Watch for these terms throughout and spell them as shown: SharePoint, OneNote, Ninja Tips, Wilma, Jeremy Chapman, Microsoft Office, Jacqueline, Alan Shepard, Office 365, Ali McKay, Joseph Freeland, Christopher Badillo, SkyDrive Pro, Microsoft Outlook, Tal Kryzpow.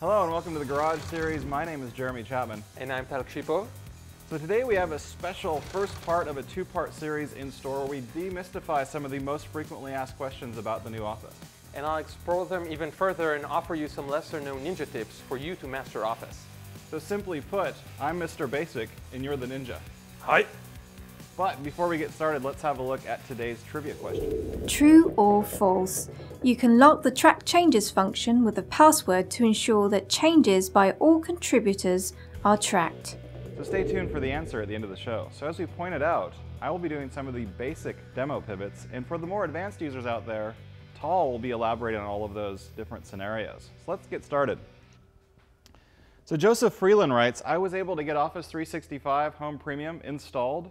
Hello and welcome to the Garage Series. My name is Jeremy Chapman. And I'm Tal Kryzpow. So today we have a special first part of a two-part series in store where we demystify some of the most frequently asked questions about the new Office. And I'll explore them even further and offer you some lesser-known ninja tips for you to master Office. So simply put, I'm Mr. Basic and you're the ninja. Hi. But before we get started, let's have a look at today's trivia question. True or false? You can lock the track changes function with a password to ensure that changes by all contributors are tracked. So stay tuned for the answer at the end of the show. So as we pointed out, I will be doing some of the basic demo pivots, and for the more advanced users out there, Tal will be elaborating on all of those different scenarios. So let's get started. So Joseph Freeland writes, I was able to get Office 365 Home Premium installed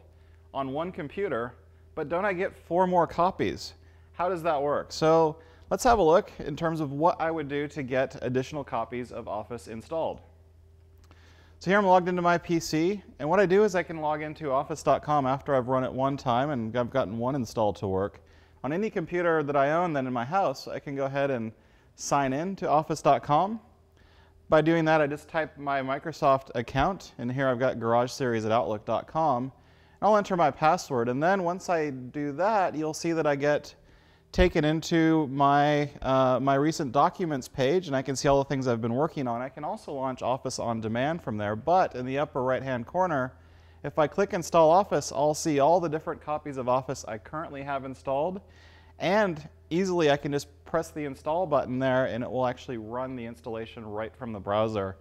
on one computer, but don't I get 4 more copies? How does that work? So let's have a look in terms of what I would do to get additional copies of Office installed. So here I'm logged into my PC, and what I do is I can log into office.com after I've run it one time and I've gotten one install to work. On any computer that I own then in my house, I can go ahead and sign in to office.com. By doing that, I just type my Microsoft account, and here I've got garageseries@outlook.com. I'll enter my password, and then once I do that, you'll see that I get taken into my, recent documents page, and I can see all the things I've been working on. I can also launch Office on Demand from there, but in the upper right-hand corner, if I click Install Office, I'll see all the different copies of Office I currently have installed, and easily I can just press the Install button there, and it will actually run the installation right from the browser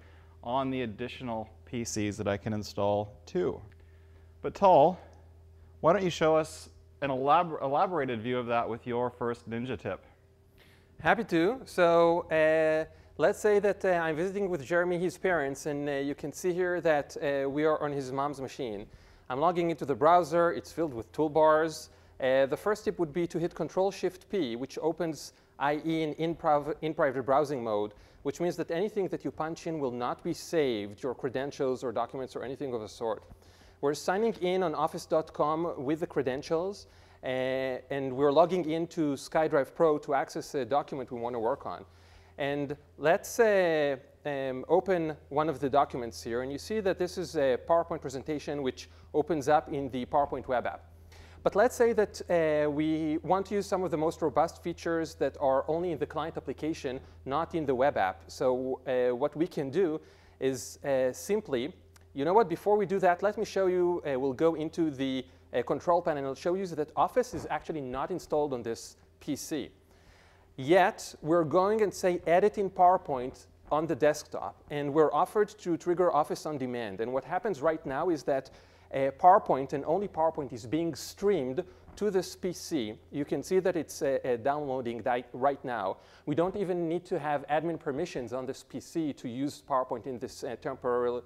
on the additional PCs that I can install too. But Tal, why don't you show us an elaborated view of that with your first ninja tip? Happy to. So let's say that I'm visiting with Jeremy, his parents, and you can see here that we are on his mom's machine. I'm logging into the browser. It's filled with toolbars. The first tip would be to hit Ctrl-Shift-P, which opens IE in private browsing mode, which means that anything that you punch in will not be saved, your credentials or documents or anything of the sort. We're signing in on office.com with the credentials, and we're logging into SkyDrive Pro to access a document we want to work on. And let's open one of the documents here, and you see that this is a PowerPoint presentation which opens up in the PowerPoint web app. But let's say that we want to use some of the most robust features that are only in the client application, not in the web app. So what we can do is simply, you know what, before we do that, let me show you, we'll go into the control panel and I'll show you that Office is actually not installed on this PC. Yet, we're going and say edit in PowerPoint on the desktop, and we're offered to trigger Office on Demand. And what happens right now is that PowerPoint, and only PowerPoint, is being streamed to this PC. You can see that it's downloading right now. We don't even need to have admin permissions on this PC to use PowerPoint in this temporary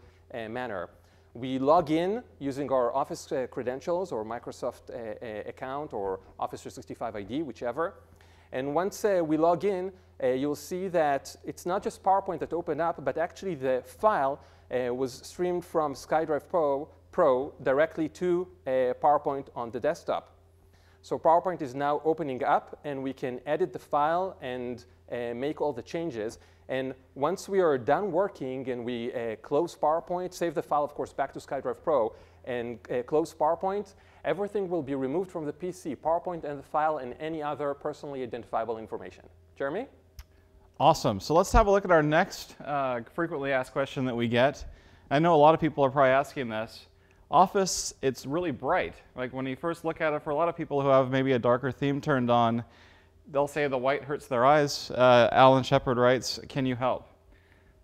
manner. We log in using our Office credentials or Microsoft account or Office 365 ID, whichever. And once we log in, you'll see that it's not just PowerPoint that opened up, but actually the file was streamed from SkyDrive Pro directly to PowerPoint on the desktop. So PowerPoint is now opening up, and we can edit the file and make all the changes. And once we are done working and we close PowerPoint, save the file, of course, back to SkyDrive Pro, and close PowerPoint, everything will be removed from the PC, PowerPoint and the file, and any other personally identifiable information. Jeremy? Awesome. So let's have a look at our next frequently asked question that we get. I know a lot of people are probably asking this. Office, it's really bright. Like when you first look at it, for a lot of people who have maybe a darker theme turned on, they'll say the white hurts their eyes. Alan Shepard writes, can you help?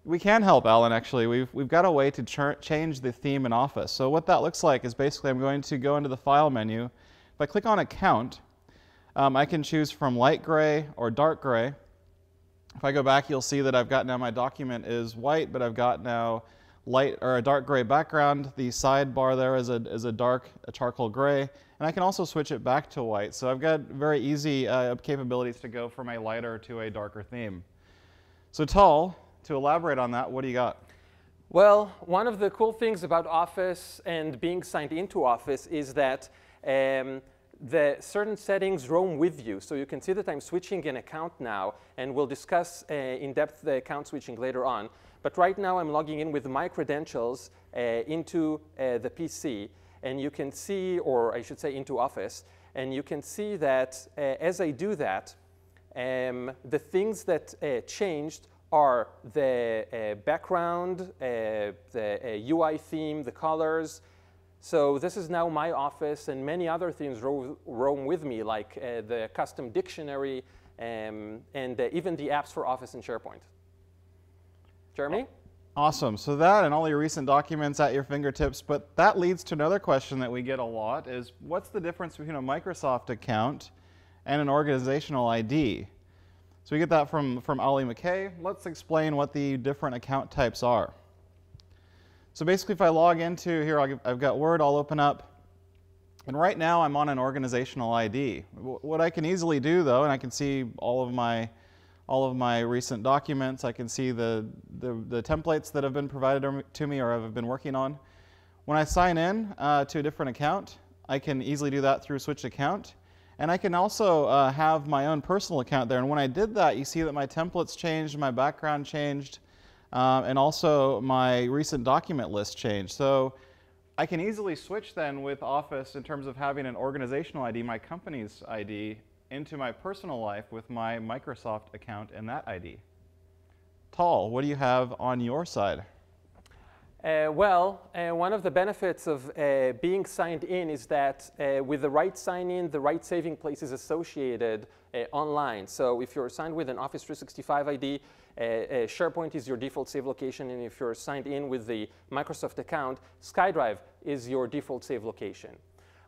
We can help, Alan, actually. We've got a way to change the theme in Office. So what that looks like is basically I'm going to go into the File menu. If I click on Account, I can choose from light gray or dark gray. If I go back, you'll see that I've got now my document is white, but I've got now light or a dark gray background. The sidebar there is a charcoal gray, and I can also switch it back to white. So I've got very easy capabilities to go from a lighter to a darker theme. So Tal, to elaborate on that, what do you got? Well, one of the cool things about Office and being signed into Office is that the certain settings roam with you. So you can see that I'm switching an account now, and we'll discuss in depth the account switching later on. But right now I'm logging in with my credentials into the PC, and you can see, or I should say into Office, and you can see that as I do that, the things that changed are the background, the UI theme, the colors. So this is now my Office, and many other themes roam with me, like the custom dictionary and even the apps for Office and SharePoint. Jeremy? Awesome. So that and all your recent documents at your fingertips. But that leads to another question that we get a lot is, what's the difference between a Microsoft account and an organizational ID? So we get that from Ali McKay. Let's explain what the different account types are. So basically, if I log into here, I've got Word, I'll open up. And right now, I'm on an organizational ID. What I can easily do, though, and I can see all of my recent documents. I can see the templates that have been provided to me or I've been working on. When I sign in to a different account, I can easily do that through Switch Account. And I can also have my own personal account there. And when I did that, you see that my templates changed, my background changed, and also my recent document list changed. So I can easily switch then with Office in terms of having an organizational ID, my company's ID, into my personal life with my Microsoft account and that ID. Tal, what do you have on your side? One of the benefits of being signed in is that with the right sign-in, the right saving place is associated online. So if you're signed with an Office 365 ID, SharePoint is your default save location, and if you're signed in with the Microsoft account, SkyDrive is your default save location.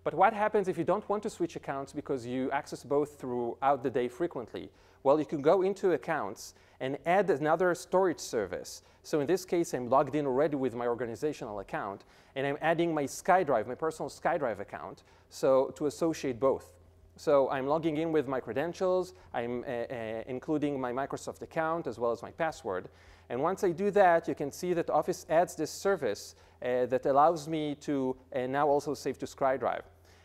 But what happens if you don't want to switch accounts because you access both throughout the day frequently? Well, you can go into Accounts and add another storage service. So in this case, I'm logged in already with my organizational account, and I'm adding my SkyDrive, my personal SkyDrive account, so to associate both. So I'm logging in with my credentials. I'm including my Microsoft account as well as my password. And once I do that, you can see that Office adds this service that allows me to now also save to SkyDrive.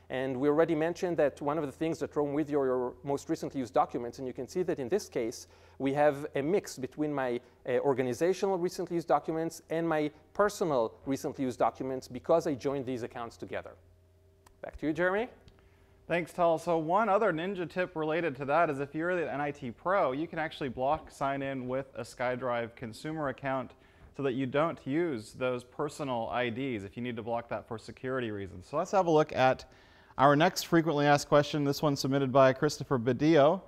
And we already mentioned that one of the things that roam with your most recently used documents, and you can see that in this case, we have a mix between my organizational recently used documents and my personal recently used documents because I joined these accounts together. Back to you, Jeremy. Thanks, Tal. So one other ninja tip related to that is if you're an IT pro, you can actually block sign in with a SkyDrive consumer account so that you don't use those personal IDs if you need to block that for security reasons. So let's have a look at our next frequently asked question, this one submitted by Christopher Badillo.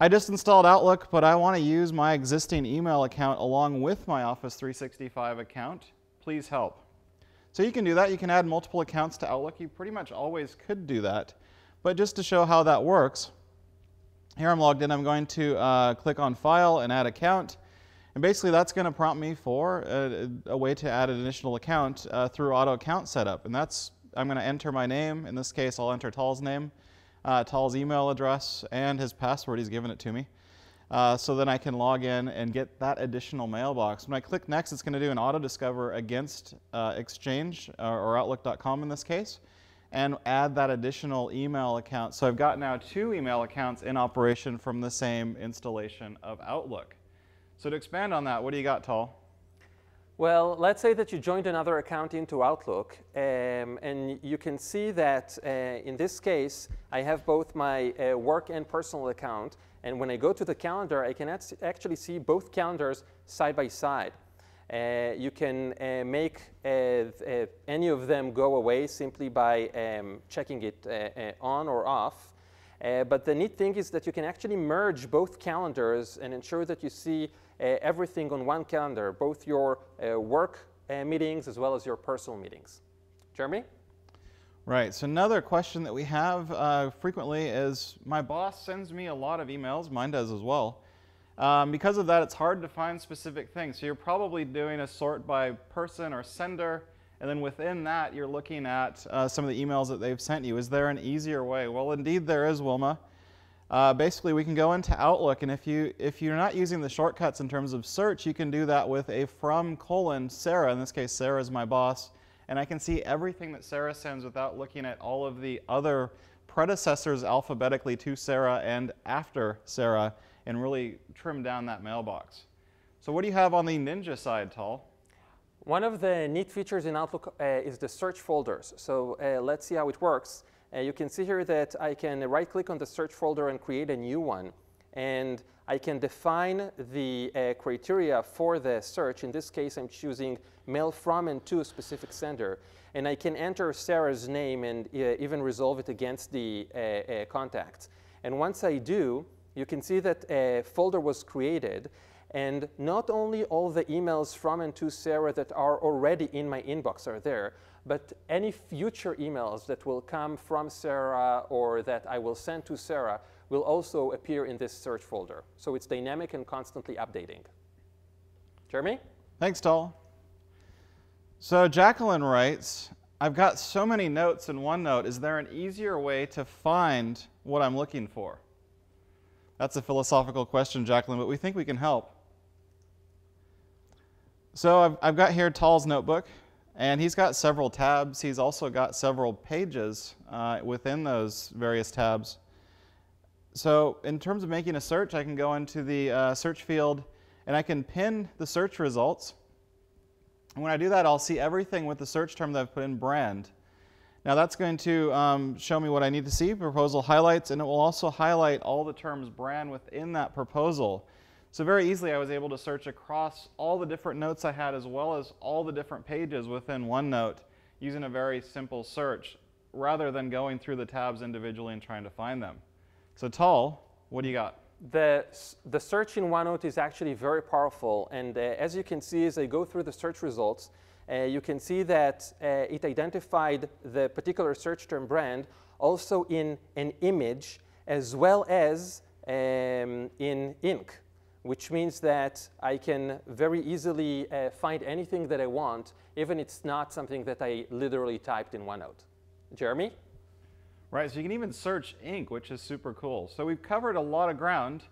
I just installed Outlook, but I want to use my existing email account along with my Office 365 account. Please help. So you can do that. You can add multiple accounts to Outlook. You pretty much always could do that. But just to show how that works, here I'm logged in. I'm going to click on File and Add Account. And basically, that's going to prompt me for a way to add an additional account through Auto Account Setup. And that's I'm going to enter my name. In this case, I'll enter Tal's name, Tal's email address, and his password. He's given it to me. So then I can log in and get that additional mailbox. When I click Next, it's going to do an auto-discover against Exchange or Outlook.com in this case, and add that additional email account. So I've got now two email accounts in operation from the same installation of Outlook. So to expand on that, what do you got, Tal? Well, let's say that you joined another account into Outlook, and you can see that in this case, I have both my work and personal account. And when I go to the calendar, I can actually see both calendars side by side. You can make any of them go away simply by checking it on or off. But the neat thing is that you can actually merge both calendars and ensure that you see everything on one calendar, both your work meetings as well as your personal meetings. Jeremy? Right, so another question that we have frequently is, my boss sends me a lot of emails, mine does as well. Because of that, it's hard to find specific things. So you're probably doing a sort by person or sender, and then within that, you're looking at some of the emails that they've sent you. Is there an easier way? Well, indeed there is, Wilma. Basically, we can go into Outlook, and if you're not using the shortcuts in terms of search, you can do that with a from: Sarah. In this case, Sarah is my boss. And I can see everything that Sarah sends without looking at all of the other predecessors alphabetically to Sarah and after Sarah, and really trim down that mailbox. So what do you have on the Ninja side, Tal? One of the neat features in Outlook is the search folders. So let's see how it works. You can see here that I can right-click on the search folder and create a new one. And I can define the criteria for the search. In this case, I'm choosing mail from and to a specific sender. And I can enter Sarah's name and even resolve it against the contacts. And once I do, you can see that a folder was created. And not only all the emails from and to Sarah that are already in my inbox are there, but any future emails that will come from Sarah or that I will send to Sarah will also appear in this search folder. So it's dynamic and constantly updating. Jeremy? Thanks, Tal. So Jacqueline writes, I've got so many notes in OneNote. Is there an easier way to find what I'm looking for? That's a philosophical question, Jacqueline, but we think we can help. So I've got here Tal's notebook, and he's got several tabs. He's also got several pages within those various tabs. So in terms of making a search, I can go into the search field, and I can pin the search results. And when I do that, I'll see everything with the search term that I've put in brand. Now that's going to show me what I need to see, proposal highlights, and it will also highlight all the terms brand within that proposal. So very easily I was able to search across all the different notes I had as well as all the different pages within OneNote using a very simple search rather than going through the tabs individually and trying to find them. So Tal, what do you got? The search in OneNote is actually very powerful, and as you can see as I go through the search results, you can see that it identified the particular search term brand also in an image as well as in ink, which means that I can very easily find anything that I want, even if it's not something that I literally typed in OneNote. Jeremy? Right, so you can even search ink, which is super cool. So we've covered a lot of ground.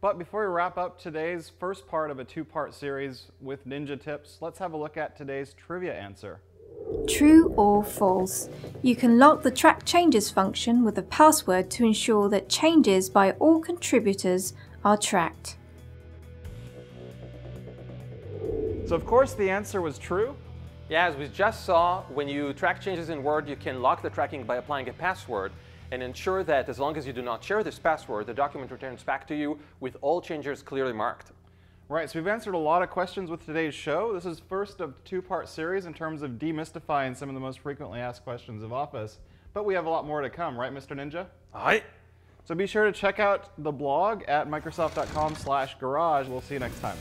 But before we wrap up today's first part of a two-part series with Ninja Tips, let's have a look at today's trivia answer. True or false? You can lock the track changes function with a password to ensure that changes by all contributors are tracked. So of course the answer was true. Yeah, as we just saw, when you track changes in Word, you can lock the tracking by applying a password, and ensure that as long as you do not share this password, the document returns back to you with all changes clearly marked. Right, so we've answered a lot of questions with today's show. This is first of a two-part series in terms of demystifying some of the most frequently asked questions of Office. But we have a lot more to come, right, Mr. Ninja? Aye. So be sure to check out the blog at microsoft.com/garage. We'll see you next time.